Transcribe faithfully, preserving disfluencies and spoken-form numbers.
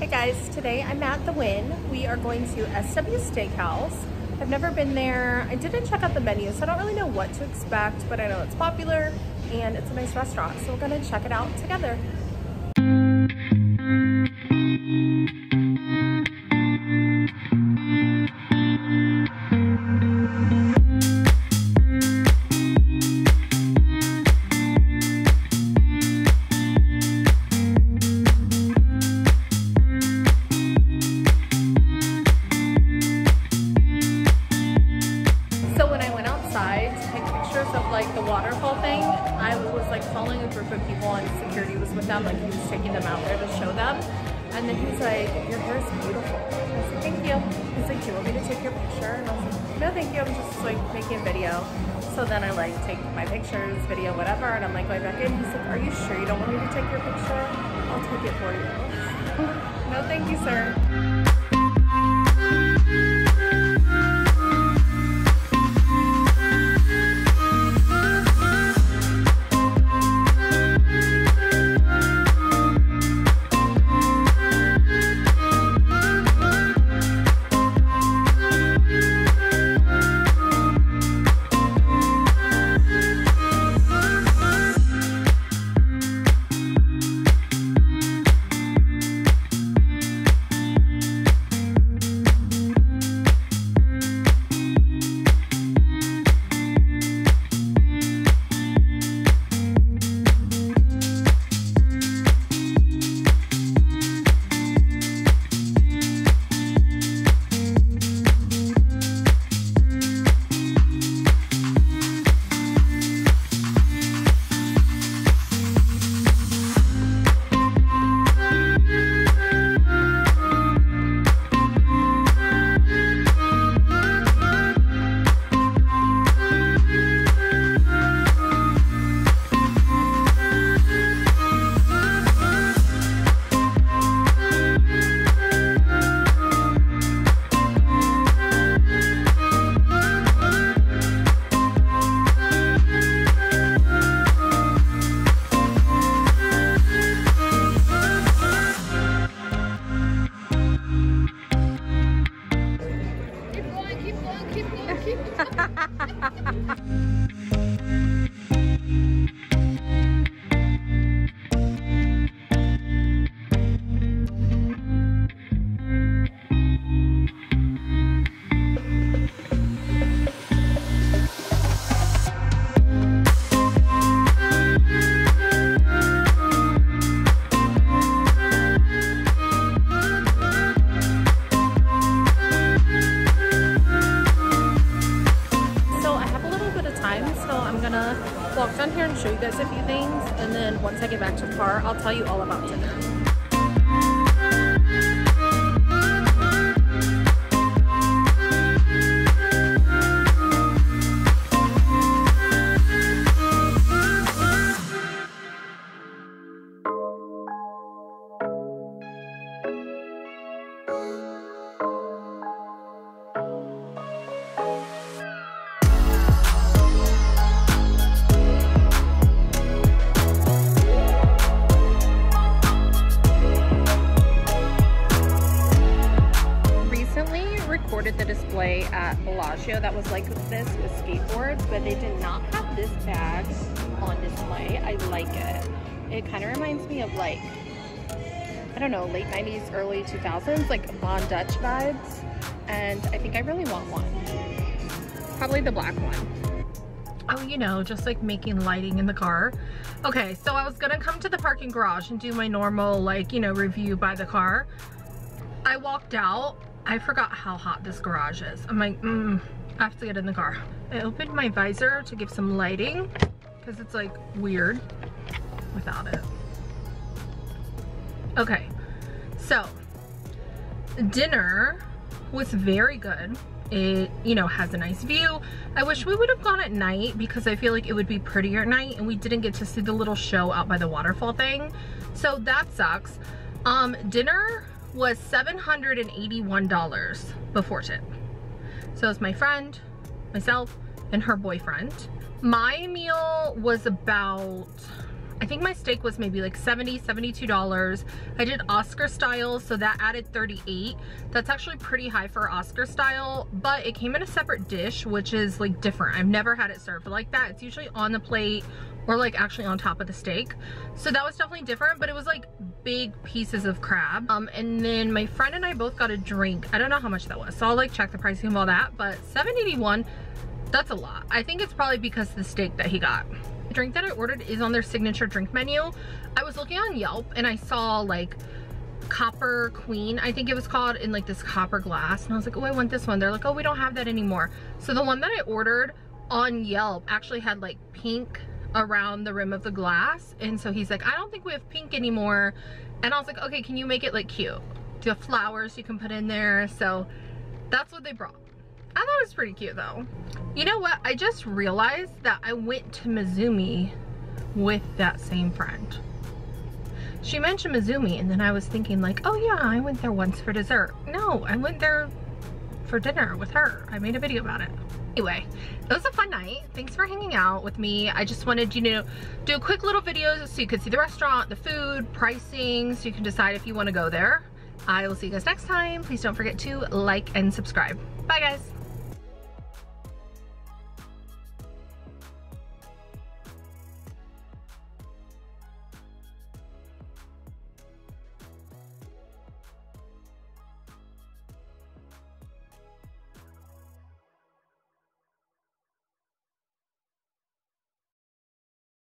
Hey guys, today I'm at the Wynn. We are going to S W Steakhouse. I've never been there. I didn't check out the menu, so I don't really know what to expect, but I know it's popular and it's a nice restaurant, so we're gonna check it out together. So then I like take my pictures, video, whatever, and I'm like going back in. He's like, "Are you sure you don't want me to take your picture? I'll take it for you." No, thank you, sir. Show you guys a few things, and then once I get back to the car, I'll tell you all about dinner. The display at Bellagio that was like this with skateboards, but they did not have this bag on display. I like it. It kind of reminds me of like, I don't know, late nineties, early two thousands, like Von Dutch vibes, and I think I really want one. Probably the black one. Oh, you know, just like making lighting in the car. Okay, so I was gonna come to the parking garage and do my normal like, you know, review by the car. I walked out. I forgot how hot this garage is. I'm like, mm, I have to get in the car. I opened my visor to give some lighting because it's like weird without it. Okay, so dinner was very good. It, you know, has a nice view. I wish we would have gone at night because I feel like it would be prettier at night, and we didn't get to see the little show out by the waterfall thing. So that sucks. Um, dinner was seven hundred eighty-one dollars before tip. So it's my friend, myself, and her boyfriend. My meal was about, I think my steak was maybe like seventy, seventy-two dollars. I did Oscar style, so that added thirty-eight. That's actually pretty high for Oscar style, but it came in a separate dish, which is like different. I've never had it served like that. It's usually on the plate or like actually on top of the steak. So that was definitely different, but it was like big pieces of crab. Um, and then my friend and I both got a drink. I don't know how much that was, so I'll like check the pricing of all that, but seven eighty-one, that's a lot. I think it's probably because of the steak that he got. The drink that I ordered is on their signature drink menu. I was looking on Yelp and I saw like Copper Queen, I think it was called, in like this copper glass, and I was like, oh, I want this one. They're like, oh, we don't have that anymore. So the one that I ordered on Yelp actually had like pink around the rim of the glass, and so he's like, I don't think we have pink anymore. And I was like, okay, can you make it like cute? Do you have flowers you can put in there? So that's what they brought. I thought it was pretty cute though. You know what? I just realized that I went to Mizumi with that same friend. She mentioned Mizumi and then I was thinking like, oh yeah, I went there once for dessert. No, I went there for dinner with her. I made a video about it. Anyway, it was a fun night. Thanks for hanging out with me. I just wanted you to do a quick little video so you could see the restaurant, the food, pricing, so you can decide if you want to go there. I will see you guys next time. Please don't forget to like and subscribe. Bye guys.